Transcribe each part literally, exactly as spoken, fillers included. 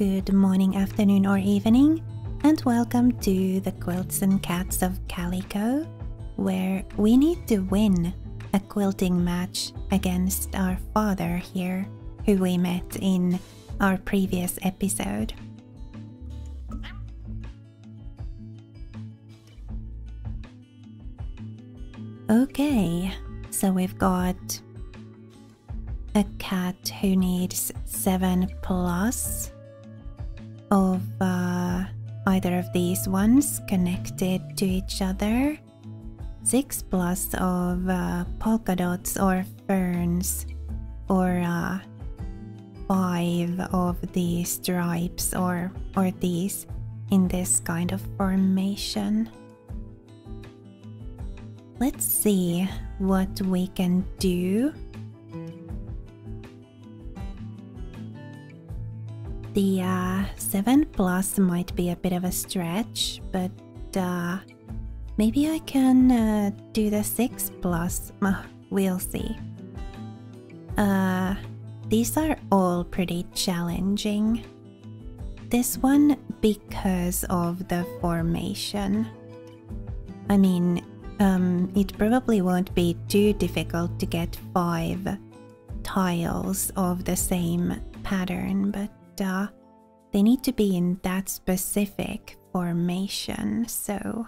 Good morning, afternoon, or evening, and welcome to the Quilts and Cats of Calico, where we need to win a quilting match against our father here, who we met in our previous episode. Okay, so we've got a cat who needs seven plus of uh, either of these ones connected to each other, six plus of uh, polka dots or ferns, or uh, five of the stripes or or these in this kind of formation. Let's see what we can do. The uh, seven plus might be a bit of a stretch, but uh, maybe I can uh, do the six plus. Uh, we'll see. Uh, these are all pretty challenging. This one because of the formation. I mean, um, it probably won't be too difficult to get five tiles of the same pattern, but Uh, they need to be in that specific formation. So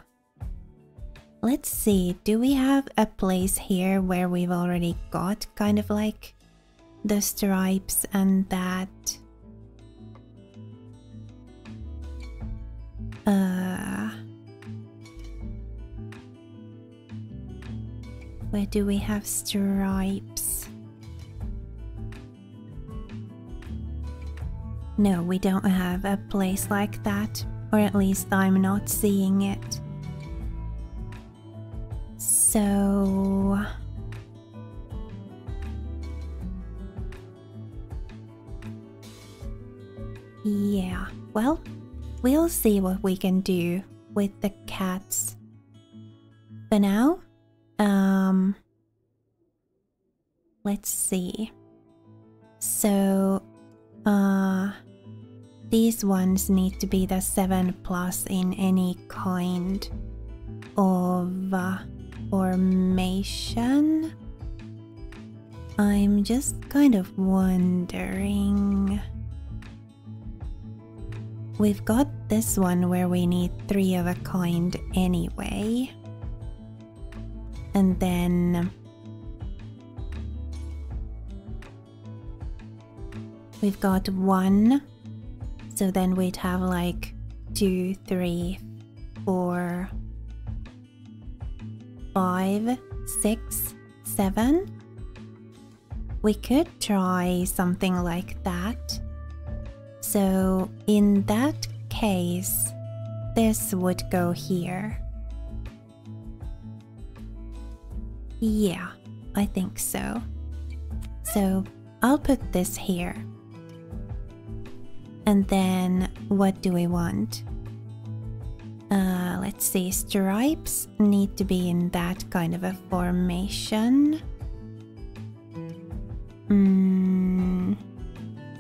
let's see, do we have a place here where we've already got kind of like the stripes and that? Uh, where do we have stripes? No, we don't have a place like that, or at least I'm not seeing it. So yeah, well, we'll see what we can do with the cats. For now, um, let's see. So Uh, these ones need to be the seven plus in any kind of uh, formation. I'm just kind of wondering. We've got this one where we need three of a kind anyway. And then we've got one, so then we'd have like two, three, four, five, six, seven. We could try something like that. So in that case, this would go here. Yeah, I think so. So I'll put this here. And then, what do we want? Uh, let's see, stripes need to be in that kind of a formation. Mm,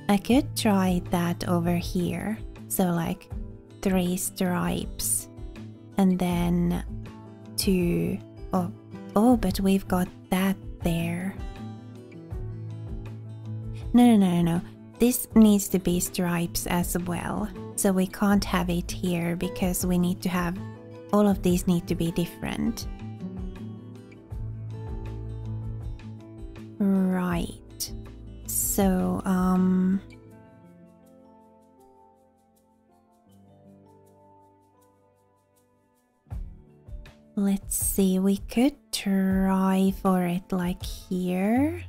I could try that over here. So like, three stripes. And then, two... Oh, oh, but we've got that there. No, no, no, no, no. This needs to be stripes as well, so we can't have it here because we need to have, all of these need to be different. Right, so um... let's see, we could try for it like here.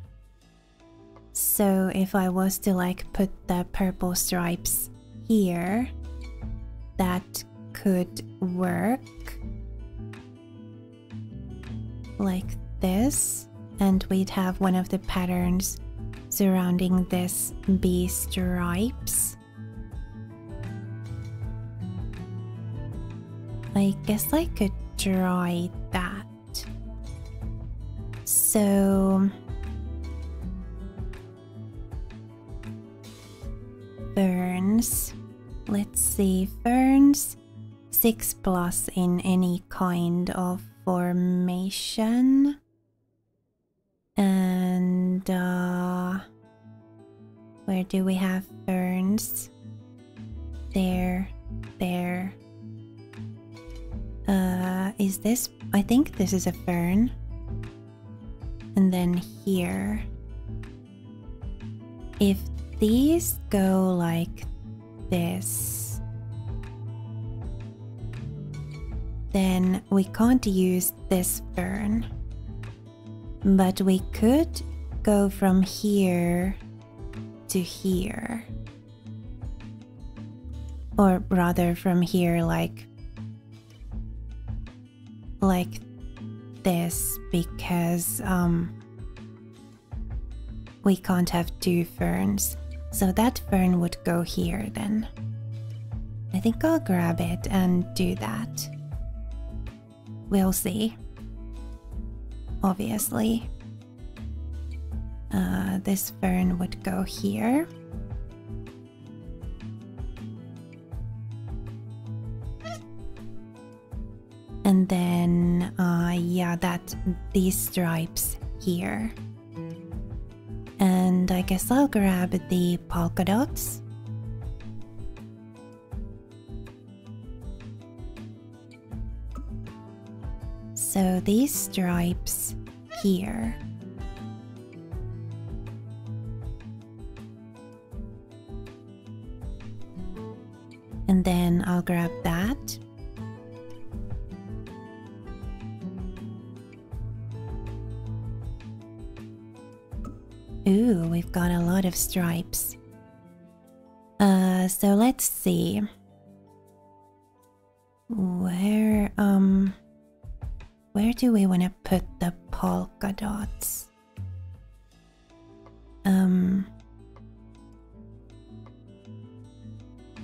So if I was to like put the purple stripes here, that could work. Like this, and we'd have one of the patterns surrounding this be stripes. I guess I could try that. So ferns. Let's see, ferns, six plus in any kind of formation. And uh, where do we have ferns? There, there. Uh, is this? I think this is a fern. And then here. If these go like this, then we can't use this fern. But we could go from here to here. Or rather from here like like this, because um, we can't have two ferns. So that fern would go here then. I think I'll grab it and do that. We'll see. Obviously. Uh, this fern would go here. And then, uh, yeah, that, these stripes here. And I guess I'll grab the polka dots. So these stripes here. And then I'll grab that. Ooh, we've got a lot of stripes. Uh, so let's see. Where, um... Where do we want to put the polka dots? Um,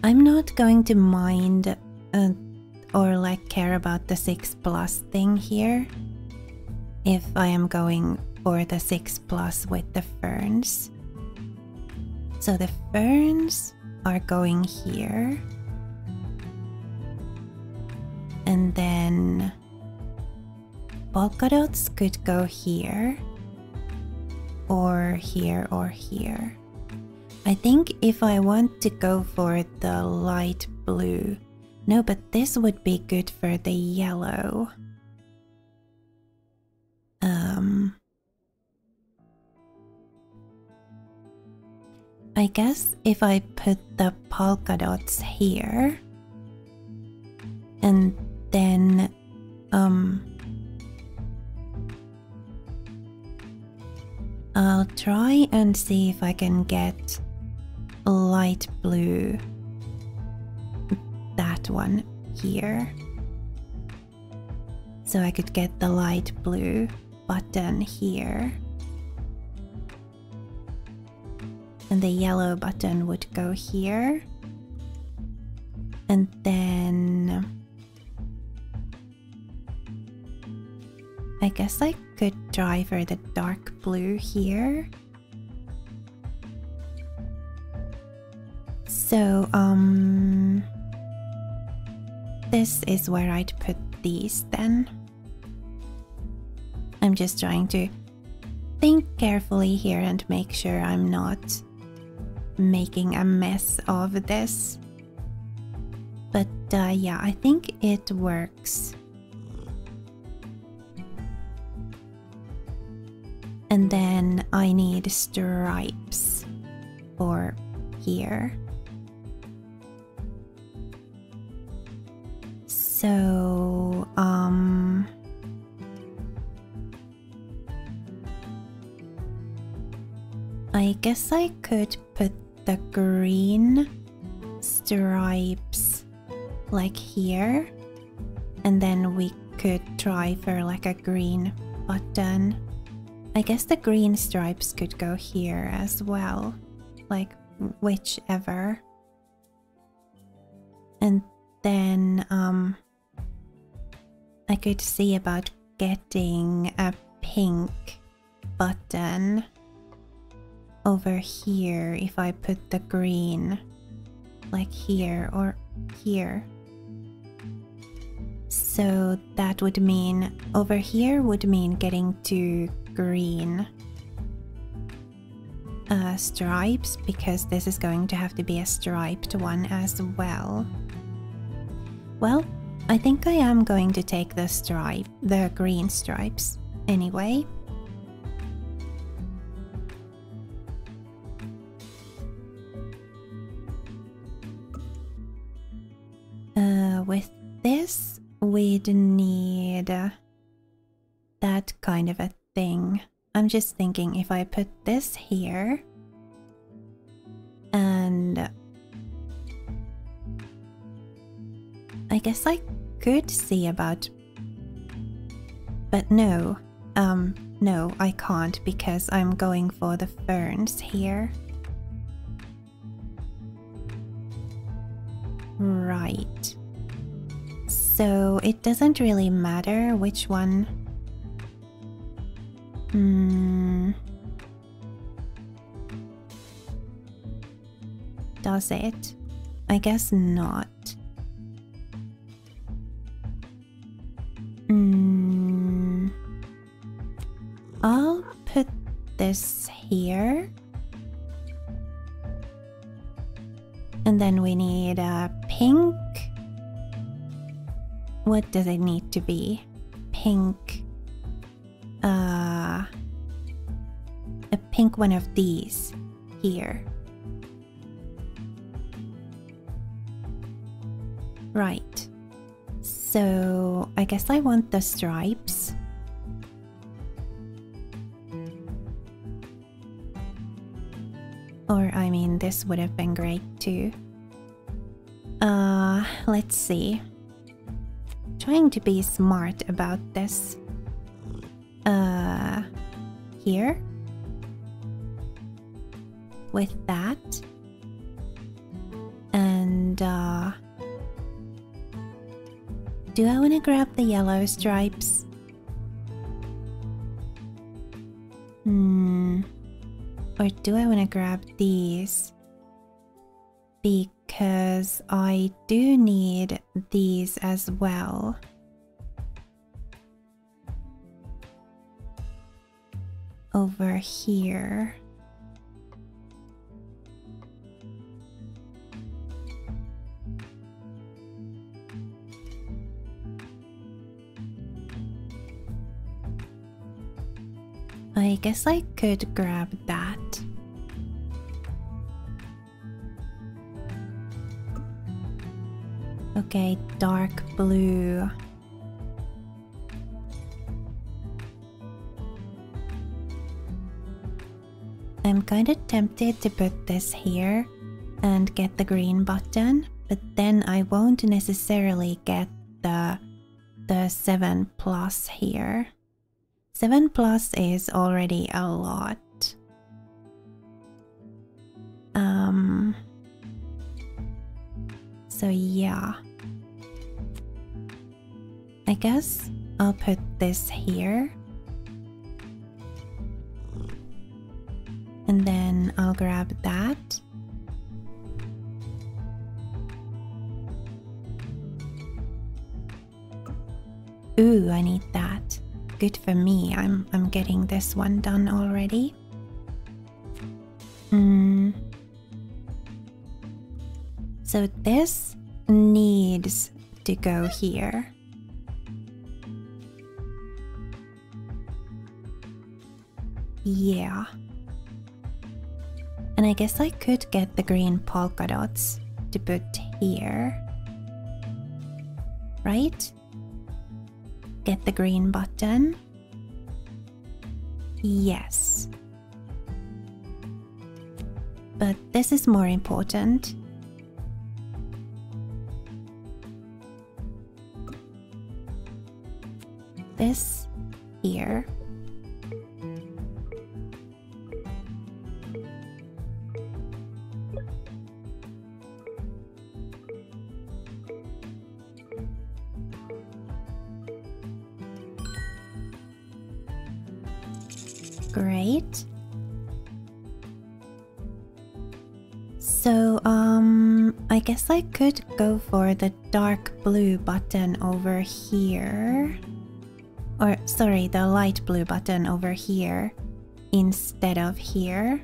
I'm not going to mind uh, or like care about the six plus thing here. If I am going for the six plus with the ferns. So the ferns are going here. And then polka dots could go here, or here, or here. I think if I want to go for the light blue... No, but this would be good for the yellow. Um... I guess if I put the polka dots here... And then... Um... I'll try and see if I can get light blue, that one here. So I could get the light blue button here. And the yellow button would go here. And then... I guess I could try for the dark blue here. So, um... this is where I'd put these then. I'm just trying to think carefully here and make sure I'm not making a mess of this. But uh, yeah, I think it works. And then I need stripes for here. So, um... I guess I could put the green stripes like here. And then we could try for like a green button. I guess the green stripes could go here as well, like whichever. And then um, I could see about getting a pink button over here if I put the green like here or here. So that would mean over here would mean getting to green uh, stripes, because this is going to have to be a striped one as well. Well, I think I am going to take the stripe, the green stripes anyway. Uh, with this, we'd need uh, that kind of a thing. I'm just thinking if I put this here and I guess I could see about, but no, um, no, I can't because I'm going for the ferns here. Right. So it doesn't really matter which one. Hmm. Does it? I guess not. Hmm. I'll put this here. And then we need a pink. What does it need to be? Pink. Uh, a pink one of these here. Right. So I guess I want the stripes. Or, I mean, this would have been great too. Uh, let's see. Trying to be smart about this. Uh, here. With that. And, uh... do I want to grab the yellow stripes? Hmm... Or do I want to grab these? Because I do need these as well. Over here. I guess I could grab that. Okay, dark blue. I'm kind of tempted to put this here and get the green button, but then I won't necessarily get the, the seven plus here. Seven plus is already a lot. Um, so yeah. I guess I'll put this here. And then I'll grab that. Ooh, I need that. Good for me. I'm I'm getting this one done already. Mm. So this needs to go here. Yeah. And I guess I could get the green polka dots to put here. Right? Get the green button. Yes. But this is more important. This here. Great. So, um, I I guess I could go for the dark blue button over here. Or, sorry, the light blue button over here instead of here.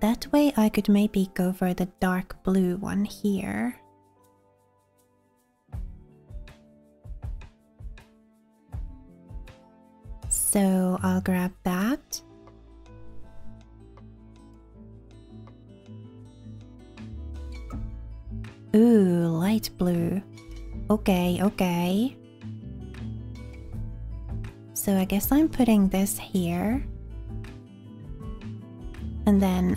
That way I could maybe go for the dark blue one here. So I'll grab that. Ooh, light blue. Okay, okay. So I guess I'm putting this here. And then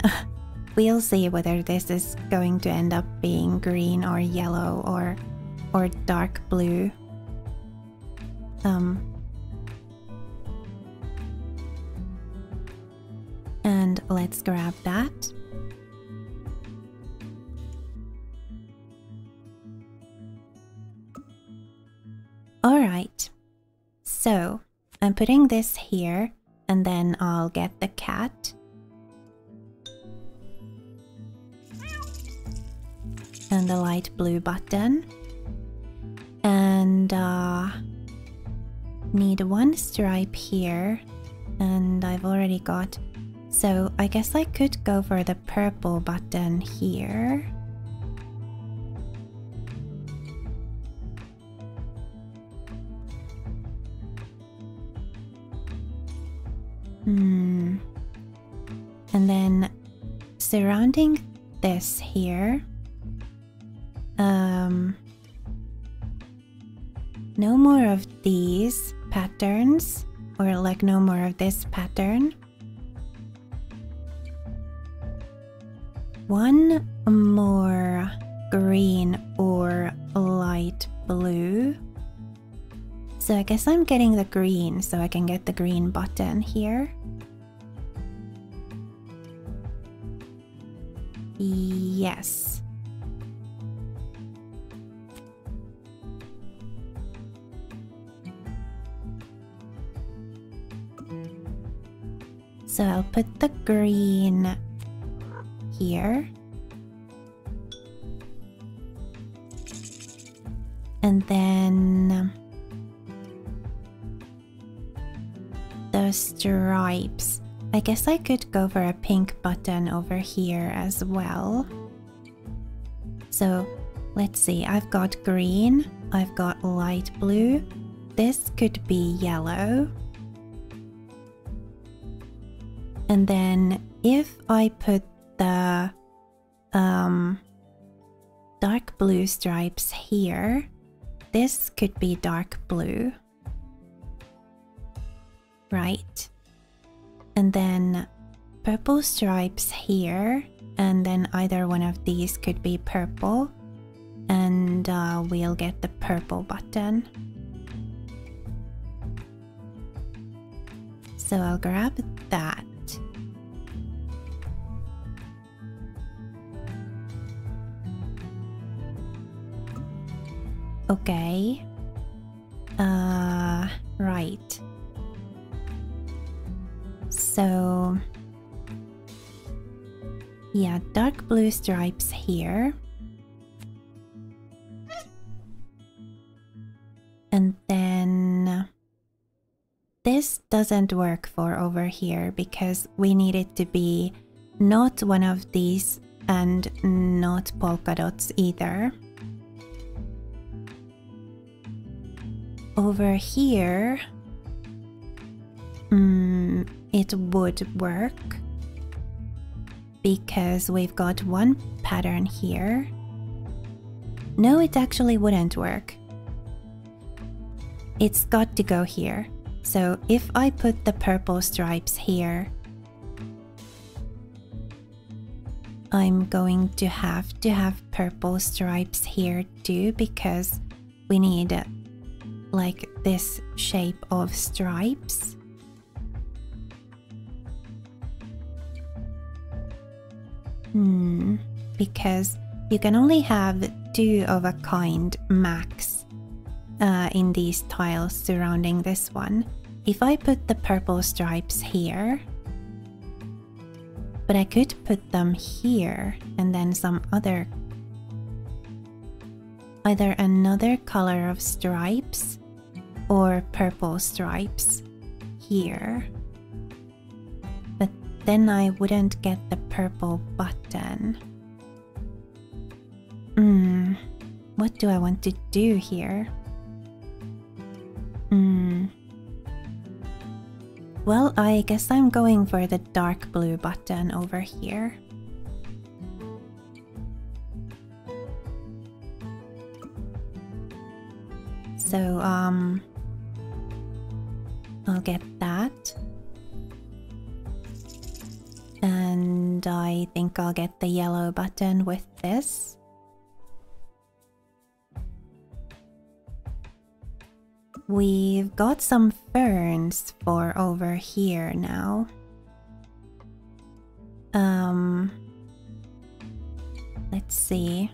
we'll see whether this is going to end up being green or yellow or or dark blue. Um And let's grab that. All right. So, I'm putting this here and then I'll get the cat. And the light blue button. And uh, need one stripe here. And I've already got... So I guess I could go for the purple button here. Hmm. And then surrounding this here. Um, no more of these patterns, or like no more of this pattern. One more green or light blue. So I guess I'm getting the green, so I can get the green button here. Yes. So I'll put the green here. And then the stripes. I guess I could go for a pink button over here as well. So let's see, I've got green, I've got light blue. This could be yellow. And then if I put the um, dark blue stripes here, this could be dark blue, right? And then purple stripes here, and then either one of these could be purple, and uh, we'll get the purple button. So I'll grab that. Okay. Uh, right. So... yeah, dark blue stripes here. And then... this doesn't work for over here because we need it to be not one of these and not polka dots either. Over here, mm, it would work because we've got one pattern here. No, it actually wouldn't work. It's got to go here. So if I put the purple stripes here, I'm going to have to have purple stripes here too because we need a like this shape of stripes. Hmm, because you can only have two of a kind max uh, in these tiles surrounding this one. If I put the purple stripes here, but I could put them here and then some other either another color of stripes or purple stripes here. But then I wouldn't get the purple button. Hmm, what do I want to do here? Hmm. Well, I guess I'm going for the dark blue button over here. So, um, I'll get that. And I think I'll get the yellow button with this. We've got some ferns for over here now. Um, let's see.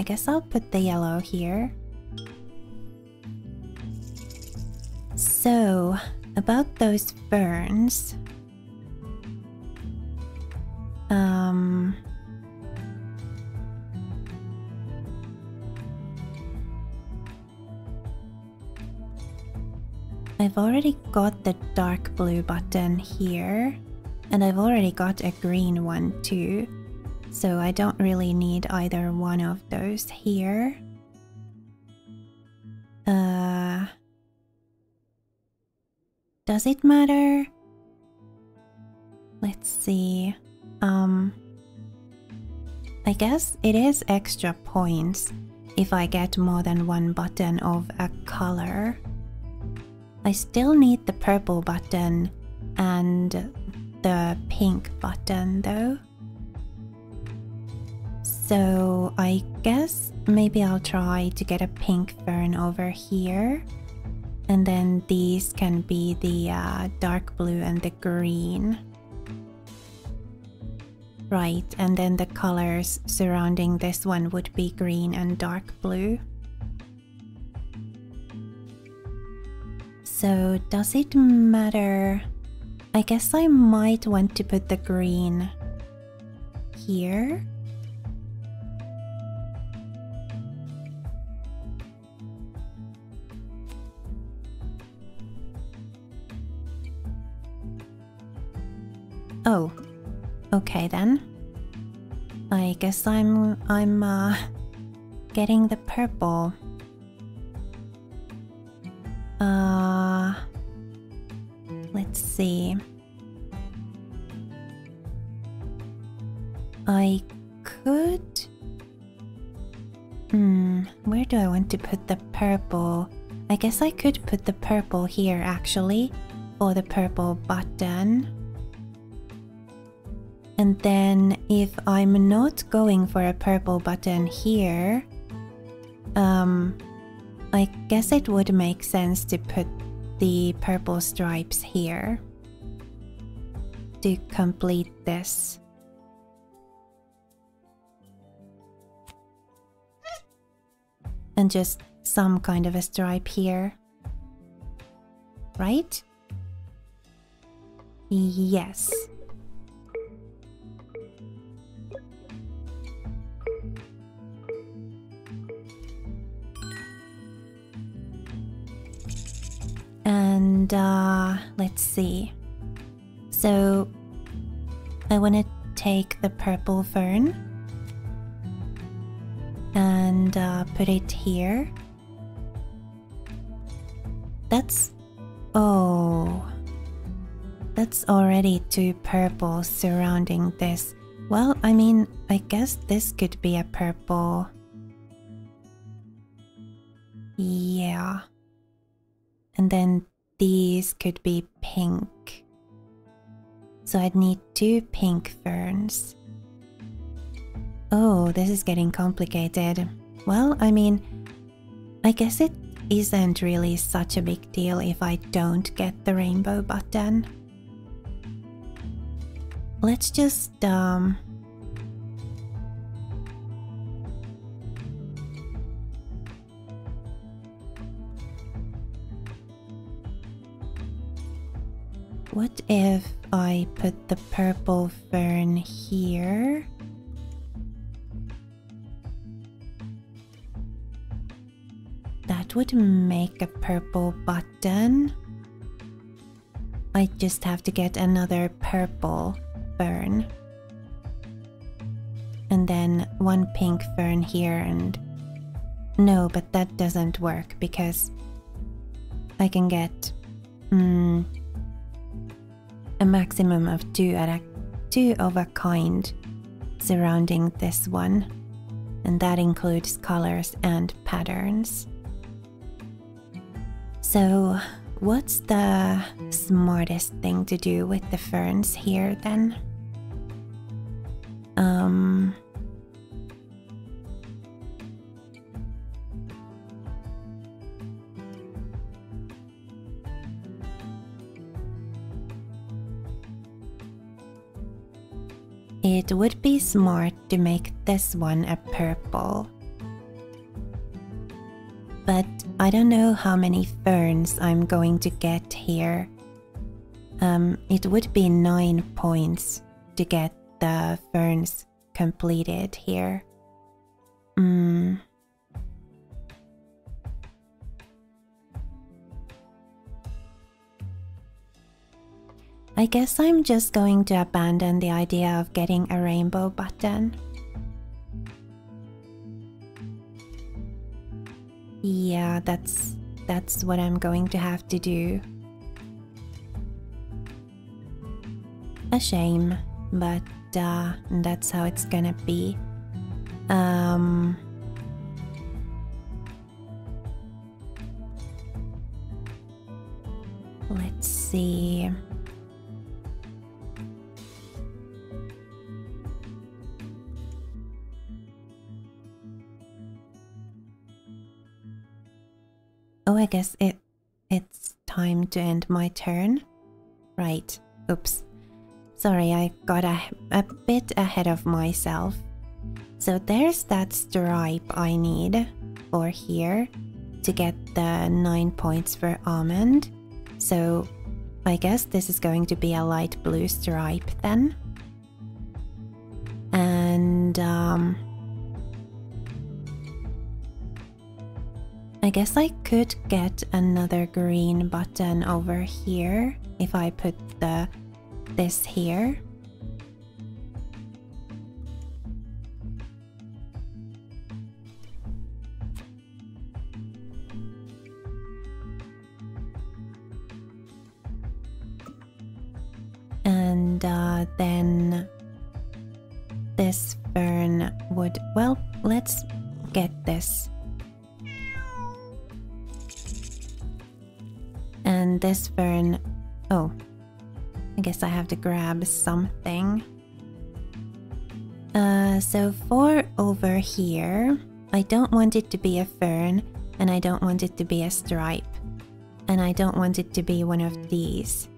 I guess I'll put the yellow here. So, about those ferns. Um... I've already got the dark blue button here, and I've already got a green one too, so I don't really need either one of those here. Uh, does it matter? Let's see. Um, I guess it is extra points if I get more than one button of a color. I still need the purple button and the pink button though. So I guess maybe I'll try to get a pink fern over here. And then these can be the uh, dark blue and the green. Right, and then the colors surrounding this one would be green and dark blue. So, does it matter? I guess I might want to put the green here. Oh, okay then. I guess I'm I'm uh, getting the purple. Uh, let's see. I could... Hmm, where do I want to put the purple? I guess I could put the purple here actually, or the purple button. And then if I'm not going for a purple button here, um... I guess it would make sense to put the purple stripes here to complete this. And just some kind of a stripe here. Right? Yes. And uh, let's see. So I want to take the purple fern and uh, put it here. That's... oh, that's already two purples surrounding this. Well, I mean, I guess this could be a purple. Yeah. And then these could be pink. So I'd need two pink ferns. Oh, this is getting complicated. Well, I mean, I guess it isn't really such a big deal if I don't get the rainbow button. Let's just, um... what if I put the purple fern here? would make a purple button. I just have to get another purple fern. And then one pink fern here and... No, but that doesn't work because I can get mm, a maximum of two, at a, two of a kind surrounding this one. And that includes colors and patterns. So what's the smartest thing to do with the ferns here then? Um... It would be smart to make this one a purple. But I don't know how many ferns I'm going to get here. Um, it would be nine points to get the ferns completed here. Mm. I guess I'm just going to abandon the idea of getting a rainbow button. Yeah, that's that's what I'm going to have to do. A shame, but uh, that's how it's gonna be. Um... Let's see... Oh, I guess it, it's time to end my turn. Right. Oops. Sorry, I got a, a bit ahead of myself. So there's that stripe I need for here to get the nine points for almond. So I guess this is going to be a light blue stripe then. And... um I guess I could get another green button over here if I put the this here. And uh, then this fern would... Well, let's get this. And this fern... Oh. I guess I have to grab something. Uh, so for over here, I don't want it to be a fern, and I don't want it to be a stripe. And I don't want it to be one of these.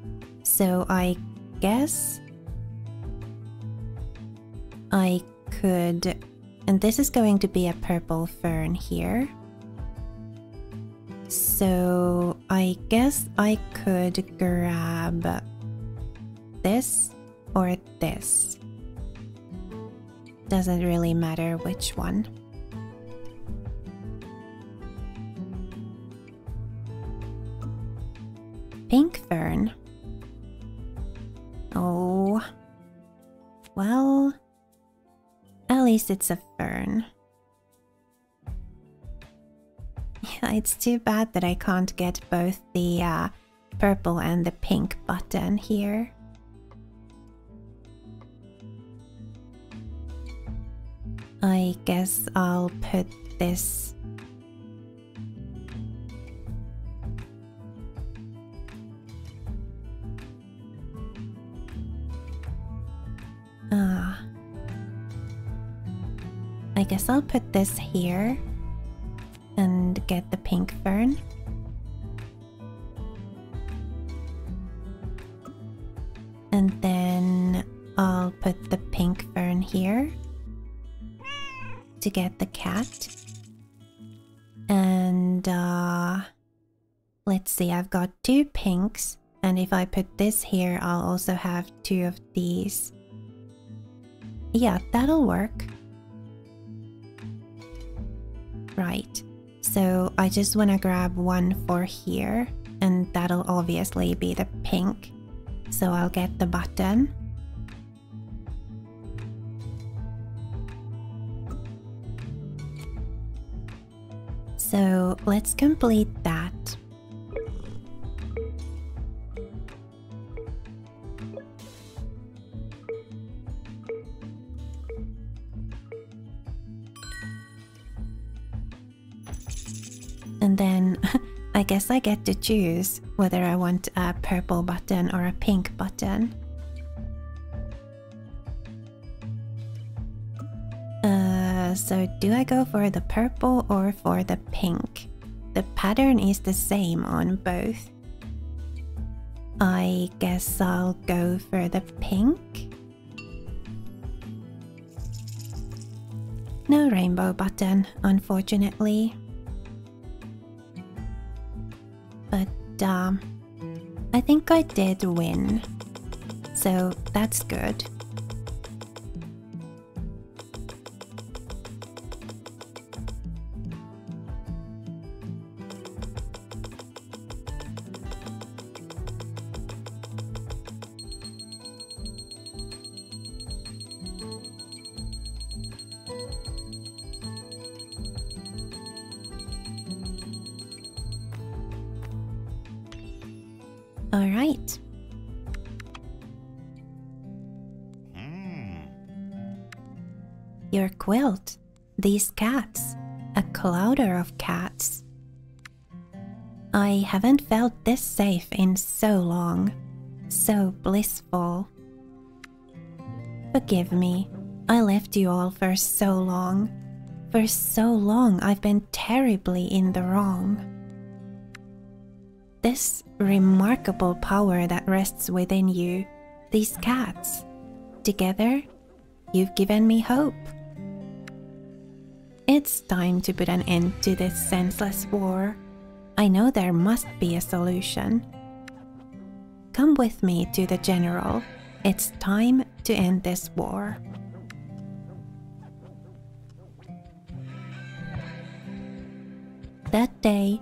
So I guess... I could... And this is going to be a purple fern here. So I guess I could grab this or this. Doesn't really matter which one. Pink fern. Oh. Well, at least it's a fern. Yeah, it's too bad that I can't get both the uh, purple and the pink button here. I guess I'll put this... Ah. I guess I'll put this here. And get the pink fern. And then I'll put the pink fern here to get the cat. And uh, let's see, I've got two pinks, and if I put this here, I'll also have two of these. Yeah, that'll work. Right. So I just want to grab one for here, and that'll obviously be the pink. So I'll get the button. So let's complete that. And then I guess I get to choose whether I want a purple button or a pink button. Uh, so do I go for the purple or for the pink? The pattern is the same on both. I guess I'll go for the pink. No rainbow button, unfortunately. But uh, I think I did win, so that's good. Alright. Mm. Your quilt. These cats. A clodder of cats. I haven't felt this safe in so long. So blissful. Forgive me. I left you all for so long. For so long I've been terribly in the wrong. This remarkable power that rests within you, these cats. Together, you've given me hope. It's time to put an end to this senseless war. I know there must be a solution. Come with me to the general. It's time to end this war. That day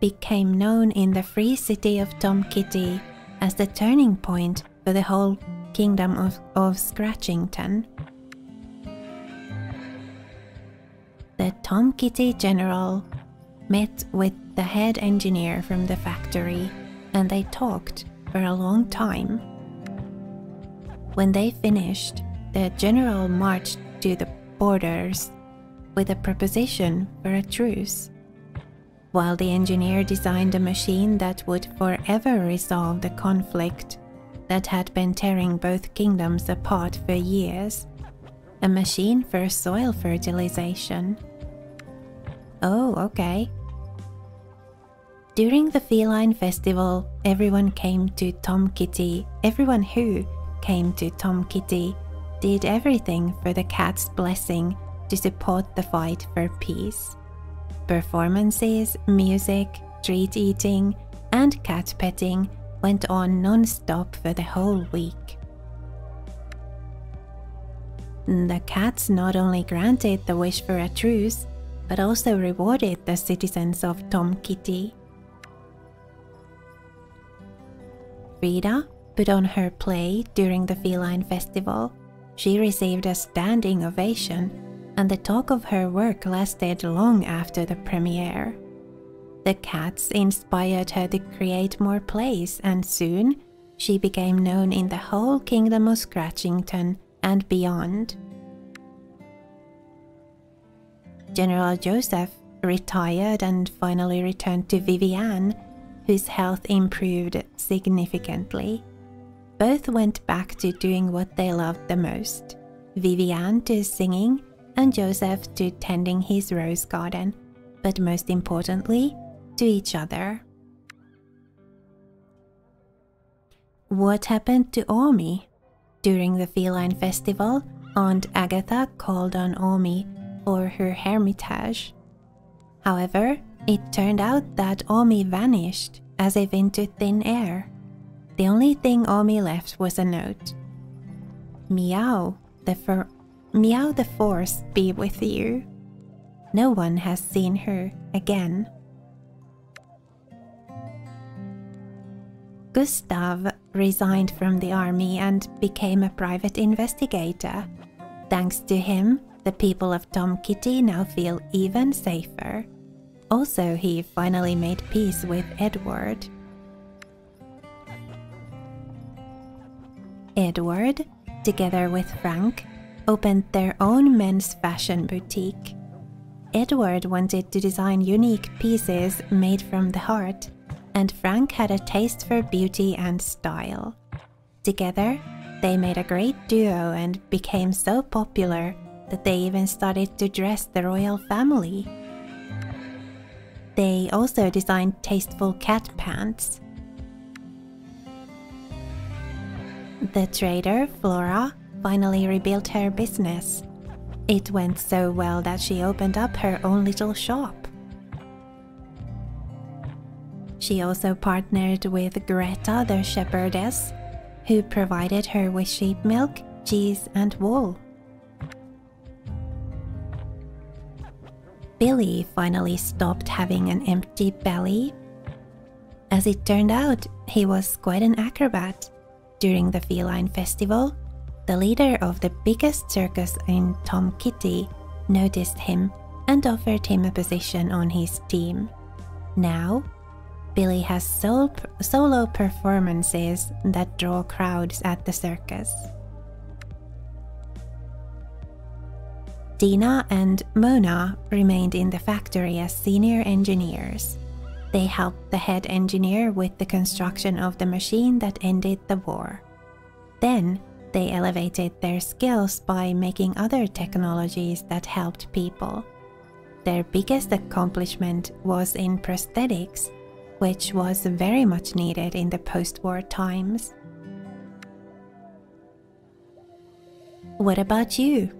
became known in the free city of Tom Kitty as the turning point for the whole kingdom of, of Scratchington. The Tom Kitty general met with the head engineer from the factory, and they talked for a long time. When they finished, the general marched to the borders with a proposition for a truce, while the engineer designed a machine that would forever resolve the conflict that had been tearing both kingdoms apart for years. A machine for soil fertilization. Oh, okay. During the feline festival, everyone came to Tom Kitty. Everyone who came to Tom Kitty did everything for the cat's blessing to support the fight for peace. Performances, music, treat eating, and cat petting went on non-stop for the whole week. The cats not only granted the wish for a truce, but also rewarded the citizens of Tom Kitty. Rita put on her play during the feline festival. She received a standing ovation, and the talk of her work lasted long after the premiere. The cats inspired her to create more plays, and soon she became known in the whole kingdom of Scratchington and beyond. General Joseph retired and finally returned to Vivian, whose health improved significantly. Both went back to doing what they loved the most, Vivian to singing, and Joseph to tending his rose garden, but most importantly, to each other. What happened to Aumie? During the feline festival, Aunt Agatha called on Aumie for her hermitage. However, it turned out that Aumie vanished, as if into thin air. The only thing Aumie left was a note. Meow, the fur Meow the force be with you. No one has seen her again. Gustave resigned from the army and became a private investigator. Thanks to him, the people of Tom Kitty now feel even safer. Also, he finally made peace with Edward. Edward, together with Frank, opened their own men's fashion boutique. Edward wanted to design unique pieces made from the heart, and Frank had a taste for beauty and style. Together, they made a great duo and became so popular that they even started to dress the royal family. They also designed tasteful cat pants. The trader, Flora, finally rebuilt her business. It went so well that she opened up her own little shop. She also partnered with Greta the shepherdess, who provided her with sheep milk, cheese and wool. Billy finally stopped having an empty belly. As it turned out, he was quite an acrobat. During the feline festival, the leader of the biggest circus in Tom Kitty noticed him and offered him a position on his team. Now, Billy has sol- solo performances that draw crowds at the circus. Gina and Mona remained in the factory as senior engineers. They helped the head engineer with the construction of the machine that ended the war. Then, they elevated their skills by making other technologies that helped people. Their biggest accomplishment was in prosthetics, which was very much needed in the post-war times. What about you?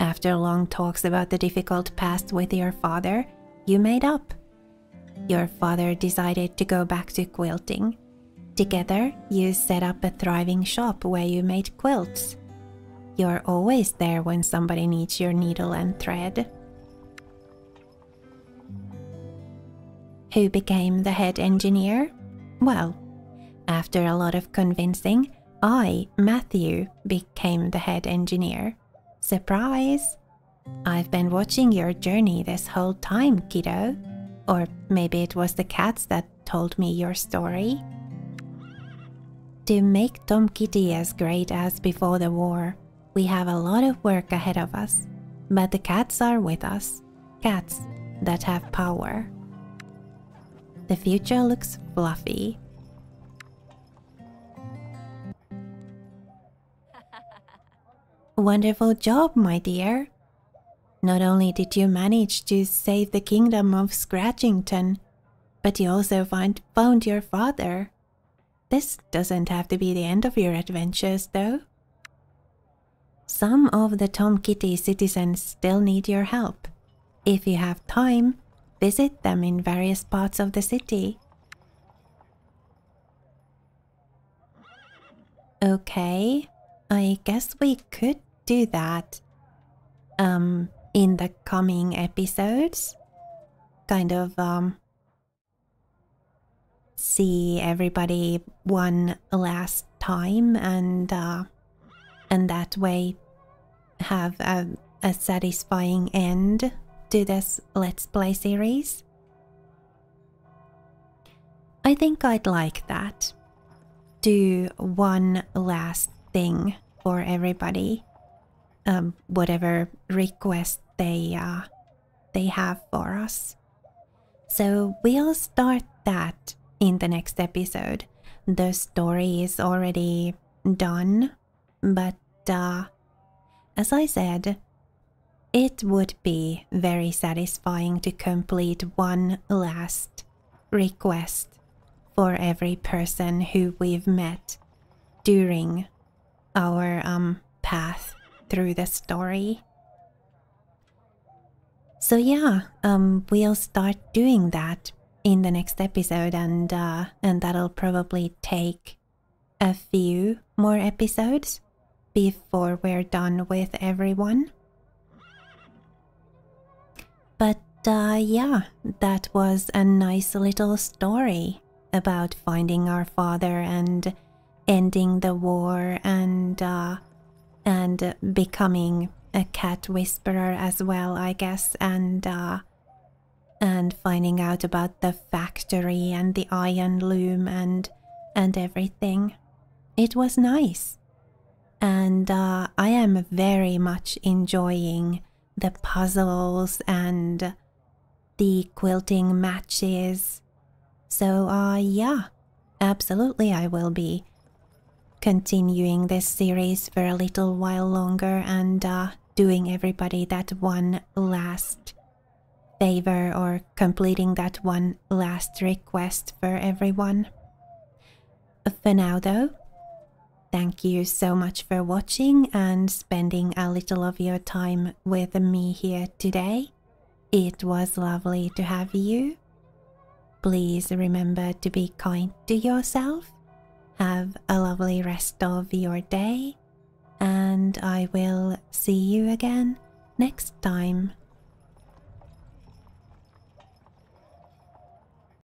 After long talks about the difficult past with your father, you made up. Your father decided to go back to quilting. Together, you set up a thriving shop where you made quilts. You're always there when somebody needs your needle and thread. Who became the head engineer? Well, after a lot of convincing, I, Matthew, became the head engineer. Surprise! I've been watching your journey this whole time, kiddo. Or maybe it was the cats that told me your story. To make Tom Kitty as great as before the war, we have a lot of work ahead of us. But the cats are with us. Cats that have power. The future looks fluffy. Wonderful job, my dear. Not only did you manage to save the kingdom of Scratchington, but you also find, found your father. This doesn't have to be the end of your adventures, though. Some of the Tom Kitty citizens still need your help. If you have time, visit them in various parts of the city. Okay, I guess we could do that. Um, in the coming episodes. Kind of, um... see everybody one last time and uh, and that way have a, a satisfying end to this Let's Play series. I think I'd like that. Do one last thing for everybody, um, whatever request they uh, they have for us. So we'll start that in the next episode. The story is already done, but uh, as I said, it would be very satisfying to complete one last request for every person who we've met during our um, path through the story. So yeah, um, we'll start doing that in the next episode, and uh, and that'll probably take a few more episodes before we're done with everyone. But uh, yeah, that was a nice little story about finding our father and ending the war and uh, and becoming a cat whisperer as well, I guess, and uh, and finding out about the factory and the iron loom and and everything. It was nice. And uh, I am very much enjoying the puzzles and the quilting matches. So uh, yeah, absolutely I will be continuing this series for a little while longer and uh, doing everybody that one last favor or completing that one last request for everyone. For now though, thank you so much for watching and spending a little of your time with me here today. It was lovely to have you. Please remember to be kind to yourself. Have a lovely rest of your day, and I will see you again next time.